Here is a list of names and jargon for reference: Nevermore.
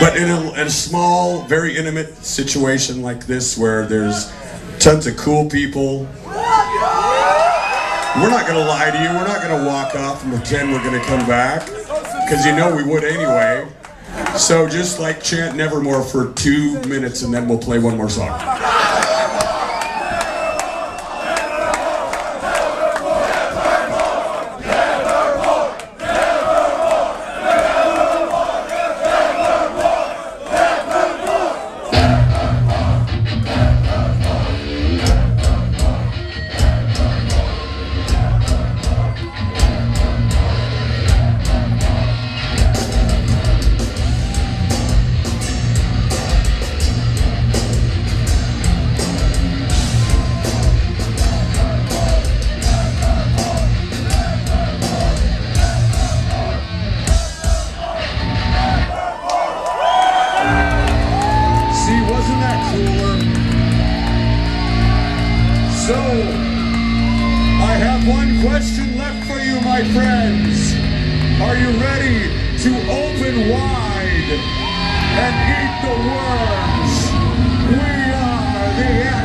But in a small, very intimate situation like this, where there's tons of cool people, we're not going to lie to you. We're not going to walk off and pretend we're going to come back, because you know we would anyway. So just like chant Nevermore for 2 minutes, and then we'll play one more song. So, I have one question left for you, my friends. Are you ready to open wide and eat the worms? We are the